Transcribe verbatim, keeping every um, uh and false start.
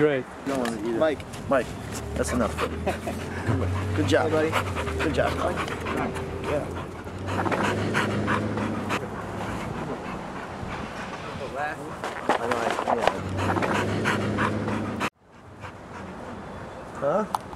Great. No one either. Mike. Mike, that's enough. Good job, buddy. Good job, Mike. Yeah. Huh?